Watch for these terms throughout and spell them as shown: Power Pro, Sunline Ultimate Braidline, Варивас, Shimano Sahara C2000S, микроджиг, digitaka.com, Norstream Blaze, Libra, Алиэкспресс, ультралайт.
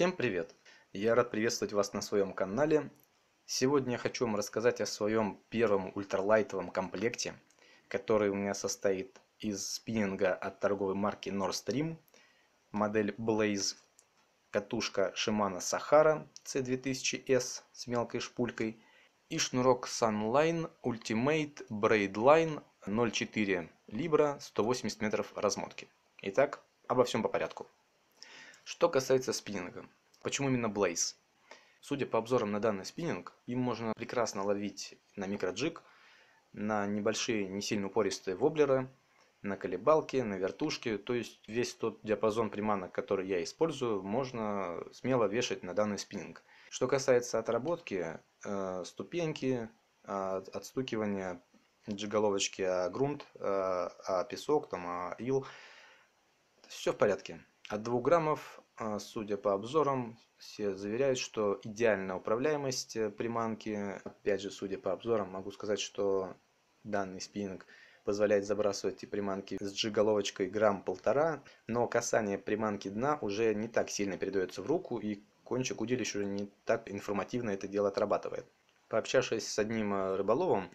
Всем привет! Я рад приветствовать вас на своем канале. Сегодня я хочу вам рассказать о своем первом ультралайтовом комплекте, который у меня состоит из спиннинга от торговой марки Norstream, модель Blaze, катушка Shimano Sahara C2000S с мелкой шпулькой и шнурок Sunline Ultimate Braidline 0,4 Libra 180 метров размотки. Итак, обо всем по порядку. Что касается спиннинга, почему именно Blaze? Судя по обзорам на данный спиннинг, им можно прекрасно ловить на микроджиг, на небольшие, не сильно упористые воблеры, на колебалки, на вертушки. То есть весь тот диапазон приманок, который я использую, можно смело вешать на данный спиннинг. Что касается отработки, ступеньки, отстукивания джиголовочки о грунт, о песок, там, о ил, все в порядке. От 2 граммов, судя по обзорам, все заверяют, что идеальная управляемость приманки. Опять же, судя по обзорам, могу сказать, что данный спиннинг позволяет забрасывать эти приманки с джиголовочкой грамм-полтора, но касание приманки дна уже не так сильно передается в руку, и кончик удилища уже не так информативно это дело отрабатывает. Пообщавшись с одним рыболовом,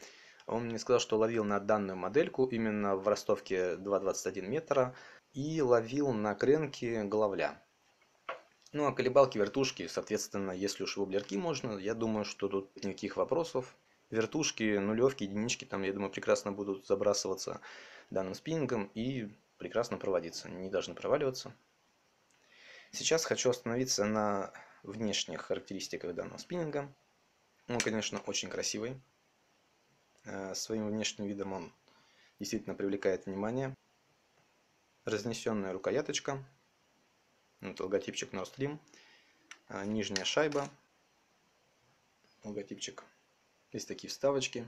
он мне сказал, что ловил на данную модельку именно в ростовке 2,21 метра, и ловил на кренке головля. Ну а колебалки, вертушки, соответственно, если уж воблерки можно, я думаю, что тут никаких вопросов. Вертушки, нулевки, единички, там, я думаю, прекрасно будут забрасываться данным спиннингом и прекрасно проводиться, не должны проваливаться. Сейчас хочу остановиться на внешних характеристиках данного спиннинга. Он, конечно, очень красивый. Своим внешним видом он действительно привлекает внимание. Разнесенная рукояточка, вот логотипчик Norstream, нижняя шайба, логотипчик, есть такие вставочки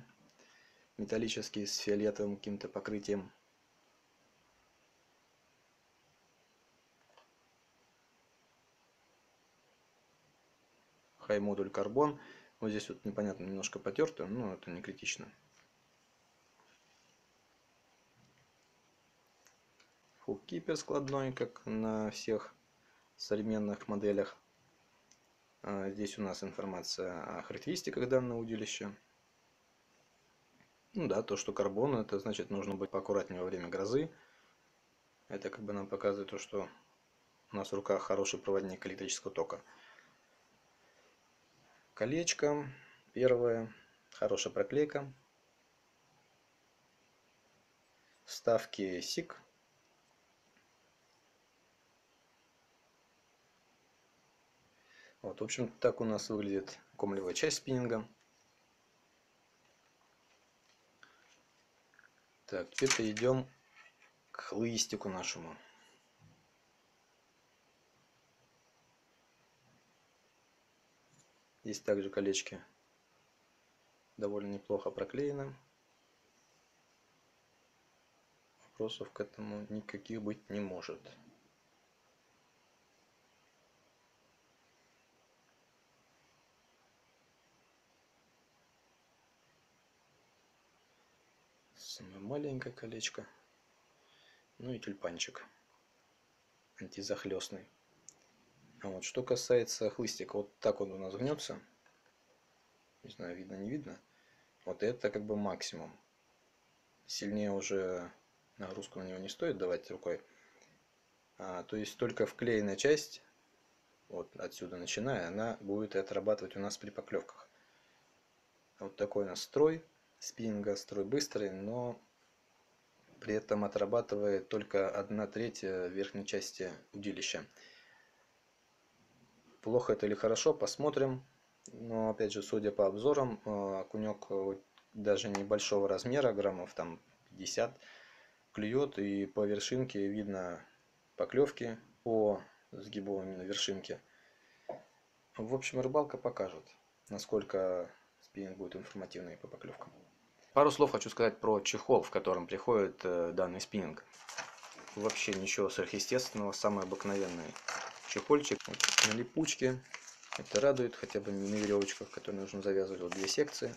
металлические с фиолетовым каким-то покрытием. Хай-модуль карбон, вот здесь вот непонятно, немножко потерто, но это не критично. Кипер складной, как на всех современных моделях. Здесь у нас информация о характеристиках данного удилища. Ну да, то, что карбон, это значит, нужно быть поаккуратнее во время грозы. Это как бы нам показывает то, что у нас в руках хороший проводник электрического тока. Колечко первое, хорошая проклейка. Вставки СИК. Вот, в общем-то, так у нас выглядит комлевая часть спиннинга. Так, теперь идем к хлыстику нашему. Здесь также колечки довольно неплохо проклеены. Вопросов к этому никаких быть не может. Самое маленькое колечко, ну и тюльпанчик антизахлестный. А вот что касается хлыстика, вот так он у нас гнется, не знаю, видно не видно, вот это как бы максимум, сильнее уже нагрузку на него не стоит давать рукой, то есть только вклеенная часть, вот отсюда начиная, она будет отрабатывать у нас при поклевках. Вот такой у нас строй спиннинга, строй быстрый, но при этом отрабатывает только 1/3 верхней части удилища. Плохо это или хорошо, посмотрим. Но опять же, судя по обзорам, окунек даже небольшого размера, граммов там 50, клюет, и по вершинке видно поклевки, по сгибу именно вершинки. В общем, рыбалка покажет, насколько спиннинг будет информативный по поклевкам. Пару слов хочу сказать про чехол, в котором приходит данный спиннинг. Вообще ничего сверхъестественного, самый обыкновенный чехольчик на липучке. Это радует, хотя бы не на веревочках, которые нужно завязывать. Вот 2 секции.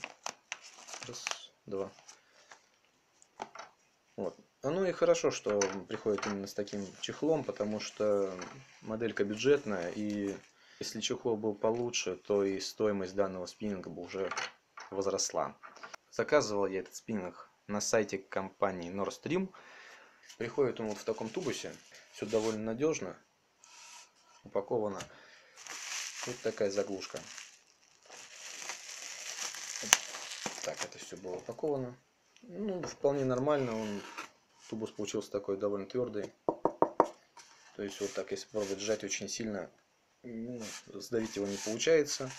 Раз, два. Вот. Ну и хорошо, что приходит именно с таким чехлом, потому что моделька бюджетная, и Если чехол был получше, то и стоимость данного спиннинга бы уже возросла. Заказывал я этот спиннинг на сайте компании Norstream. Приходит он вот в таком тубусе. Все довольно надежно упаковано. Вот такая заглушка. Так, это все было упаковано. Ну, вполне нормально. Он, тубус получился такой довольно твердый. То есть вот так, если попробовать сжать очень сильно, сдавить его не получается.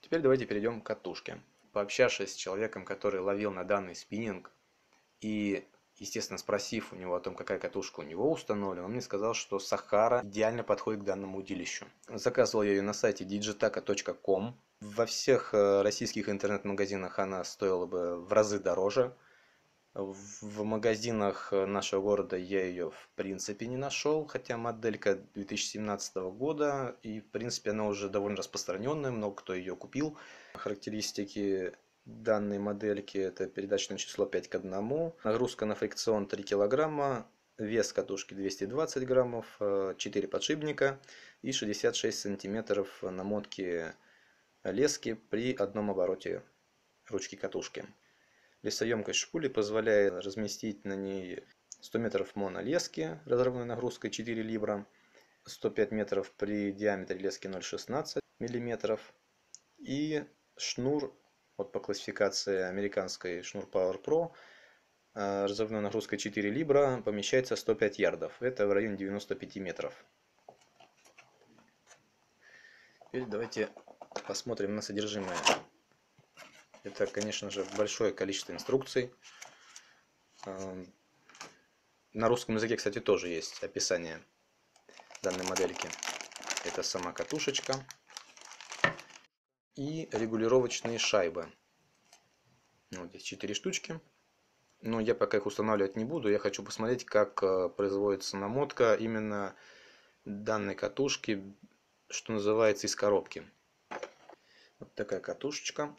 Теперь давайте перейдем к катушке. Пообщавшись с человеком, который ловил на данный спиннинг, и, естественно, спросив у него о том, какая катушка у него установлена, он мне сказал, что Сахара идеально подходит к данному удилищу. Заказывал я ее на сайте digitaka.com. Во всех российских интернет-магазинах она стоила бы в разы дороже. В магазинах нашего города я ее в принципе не нашел, хотя моделька 2017 года, и в принципе она уже довольно распространенная, много кто ее купил. Характеристики данной модельки — это передачное число 5:1, нагрузка на фрикцион 3 кг, вес катушки 220 граммов, 4 подшипника и 66 сантиметров намотки лески при одном обороте ручки катушки. Лесоемкость шпули позволяет разместить на ней 100 метров монолески разрывной нагрузкой 4 Libra, 105 метров при диаметре лески 0,16 мм и шнур вот по классификации американской, шнур Power Pro, разрывной нагрузкой 4 Libra, помещается 105 ярдов, это в районе 95 метров. Теперь давайте посмотрим на содержимое. Это, конечно же, большое количество инструкций. На русском языке, кстати, тоже есть описание данной модельки. Это сама катушечка и регулировочные шайбы. Вот здесь 4 штучки. Но я пока их устанавливать не буду. Я хочу посмотреть, как производится намотка именно данной катушки, что называется, из коробки. Вот такая катушечка.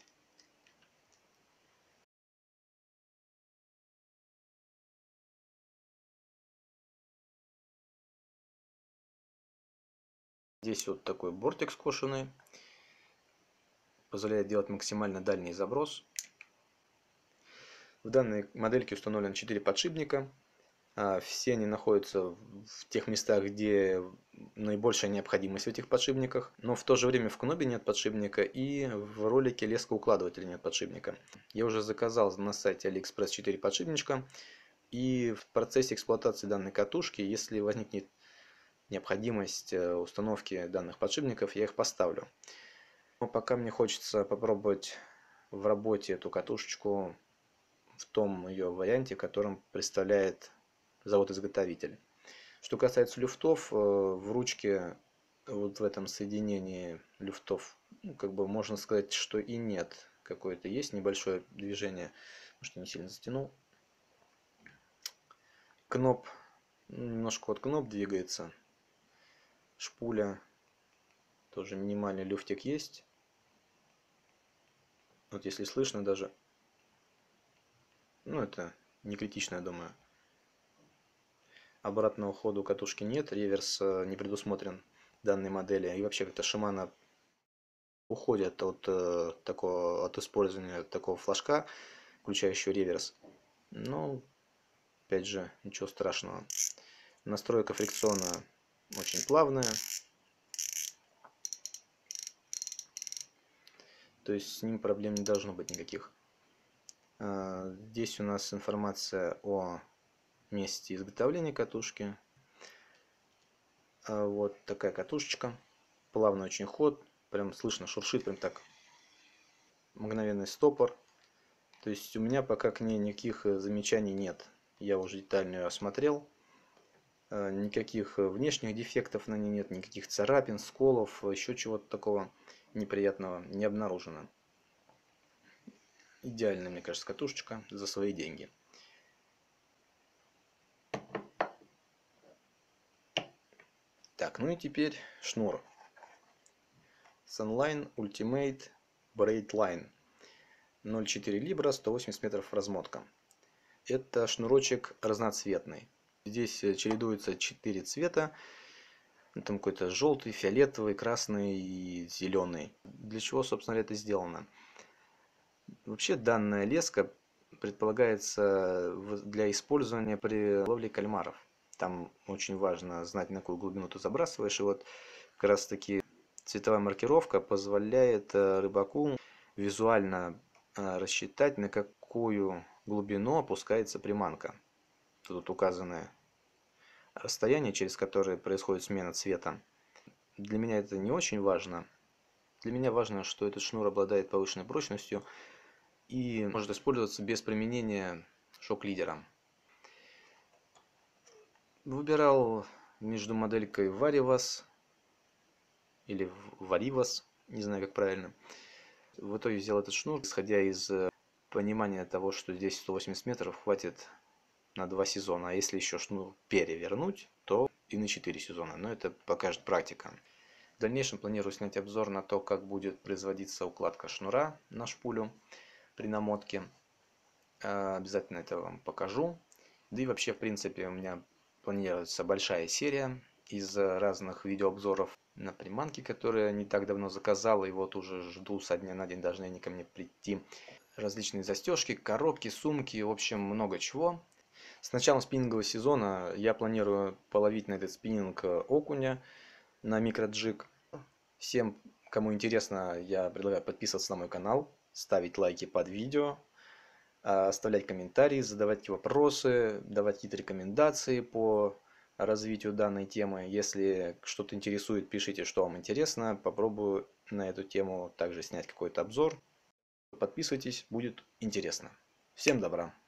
Здесь вот такой бортик скошенный, позволяет делать максимально дальний заброс. В данной модельке установлено 4 подшипника. Все они находятся в тех местах, где наибольшая необходимость в этих подшипниках. Но в то же время в кнопе нет подшипника и в ролике лескоукладывателя нет подшипника. Я уже заказал на сайте Алиэкспресс 4 подшипничка. И в процессе эксплуатации данной катушки, если возникнет необходимость установки данных подшипников, я их поставлю. Но пока мне хочется попробовать в работе эту катушечку в том ее варианте, в котором представляет завод-изготовитель. Что касается люфтов, в ручке, вот в этом соединении люфтов, как бы можно сказать, что и нет. Какое-то есть небольшое движение, потому что не сильно затянул. Кноп, немножко вот кноп двигается. Шпуля, тоже минимальный люфтик есть. Вот если слышно даже. Ну, это не критично, я думаю. Обратного хода у катушки нет. Реверс не предусмотрен данной модели. И вообще как-то Shimano уходят от использования такого флажка, включающего реверс. Но, опять же, ничего страшного. Настройка фрикциона очень плавная, то есть с ним проблем не должно быть никаких. Здесь у нас информация о месте изготовления катушки. Вот такая катушечка, плавный очень ход, прям слышно, шуршит, прям так, мгновенный стопор. То есть у меня пока к ней никаких замечаний нет, я уже детально ее осмотрел. Никаких внешних дефектов на ней нет, никаких царапин, сколов, еще чего-то такого неприятного не обнаружено. Идеальная, мне кажется, катушечка за свои деньги. Так, ну и теперь шнур. Sunline Ultimate Braidline. 0,4 Libra, 180 метров размотка. Это шнурочек разноцветный. Здесь чередуются 4 цвета. Там какой-то желтый, фиолетовый, красный и зеленый. Для чего, собственно, это сделано? Вообще данная леска предполагается для использования при ловле кальмаров. Там очень важно знать, на какую глубину ты забрасываешь. И вот как раз таки цветовая маркировка позволяет рыбаку визуально рассчитать, на какую глубину опускается приманка. Тут указаны расстояние, через которое происходит смена цвета. Для меня это не очень важно. Для меня важно, что этот шнур обладает повышенной прочностью и может использоваться без применения шок-лидера. Выбирал между моделькой Варивас или Варивас, не знаю как правильно. В итоге взял этот шнур, исходя из понимания того, что здесь 180 метров хватит на 2 сезона, а если еще шнур перевернуть, то и на 4 сезона, но это покажет практика. В дальнейшем планирую снять обзор на то, как будет производиться укладка шнура на шпулю при намотке. Обязательно это вам покажу. Да и вообще, в принципе, у меня планируется большая серия из разных видеообзоров на приманки, которые я не так давно заказал, и вот уже жду со дня на день, должны они ко мне прийти. Различные застежки, коробки, сумки, в общем, много чего. С началом спиннингового сезона я планирую половить на этот спиннинг окуня на микроджиг. Всем, кому интересно, я предлагаю подписываться на мой канал, ставить лайки под видео, оставлять комментарии, задавать вопросы, давать какие-то рекомендации по развитию данной темы. Если что-то интересует, пишите, что вам интересно. Попробую на эту тему также снять какой-то обзор. Подписывайтесь, будет интересно. Всем добра!